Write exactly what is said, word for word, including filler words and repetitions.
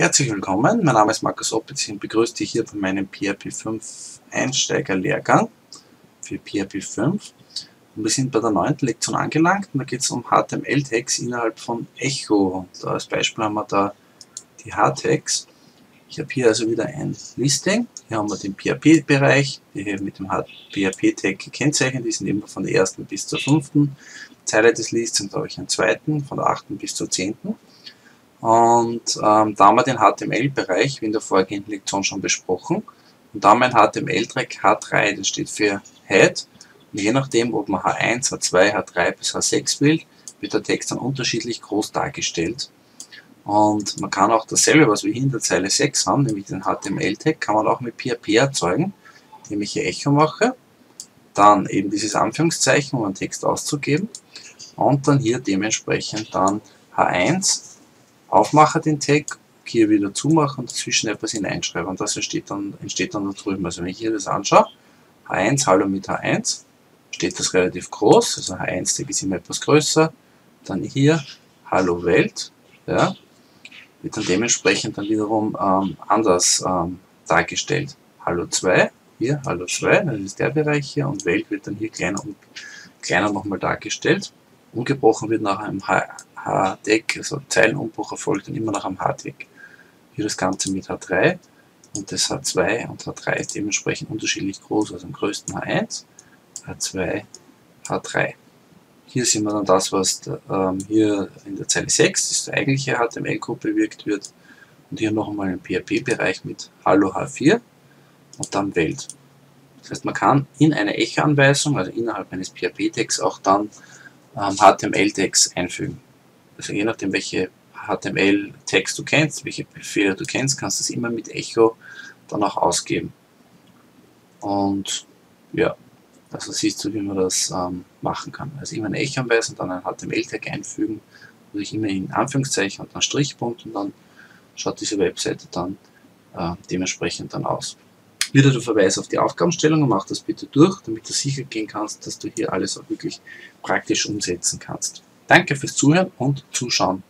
Herzlich willkommen, mein Name ist Markus Oppitz und begrüße dich hier von meinem P H P fünf Einsteigerlehrgang für P H P fünf. Und wir sind bei der neunten Lektion angelangt und da geht es um H T M L-Tags innerhalb von Echo. Und als Beispiel haben wir da die H-Tags. Ich habe hier also wieder ein Listing. Hier haben wir den P H P-Bereich, der hier mit dem P H P-Tag gekennzeichnet ist, und immer von der ersten bis zur fünften Zeile des Lists, und da habe ich einen zweiten, von der achten bis zur zehnten Und ähm, da haben wir den H T M L-Bereich, wie in der vorgehenden Lektion schon besprochen. Und da haben wir einen H T M L-Tag H drei, das steht für Head. Und je nachdem, ob man H eins, H zwei, H drei bis H sechs wählt, wird der Text dann unterschiedlich groß dargestellt. Und man kann auch dasselbe, was wir hier in der Zeile sechs haben, nämlich den H T M L-Tag, kann man auch mit P H P erzeugen, indem ich hier Echo mache. Dann eben dieses Anführungszeichen, um einen Text auszugeben. Und dann hier dementsprechend dann H eins. Aufmache den Tag, hier wieder zumachen und dazwischen etwas hineinschreiben. Und das entsteht dann, entsteht dann da drüben. Also wenn ich hier das anschaue, H eins, hallo mit H eins, steht das relativ groß, also H eins-Tag ist immer etwas größer. Dann hier, hallo Welt, ja, wird dann dementsprechend dann wiederum ähm, anders ähm, dargestellt. Hallo zwei, hier, hallo zwei, das ist der Bereich hier, und Welt wird dann hier kleiner und kleiner nochmal dargestellt. Umgebrochen wird nach einem H-Tag, also Zeilenumbruch erfolgt dann immer nach einem H-Tag. Hier das Ganze mit H drei, und das H zwei und H drei ist dementsprechend unterschiedlich groß, also am größten H eins, H zwei, H drei. Hier sehen wir dann das, was ähm, hier in der Zeile sechs, das ist die eigentliche H T M L-Code, bewirkt wird, und hier noch einmal im P H P-Bereich mit Hallo H vier und dann Welt. Das heißt, man kann in eine Echo-Anweisung, also innerhalb eines P H P-Tags, auch dann H T M L-Tags einfügen. Also je nachdem, welche H T M L-Tags du kennst, welche Befehle du kennst, kannst du es immer mit Echo dann auch ausgeben. Und ja, also siehst du, wie man das ähm, machen kann. Also immer ein Echo anweisen, dann einen H T M L-Tag einfügen, und ich immer in Anführungszeichen und dann Strichpunkt, und dann schaut diese Webseite dann äh, dementsprechend dann aus. Wieder der Verweis auf die Aufgabenstellung, und mach das bitte durch, damit du sicher gehen kannst, dass du hier alles auch wirklich praktisch umsetzen kannst. Danke fürs Zuhören und Zuschauen.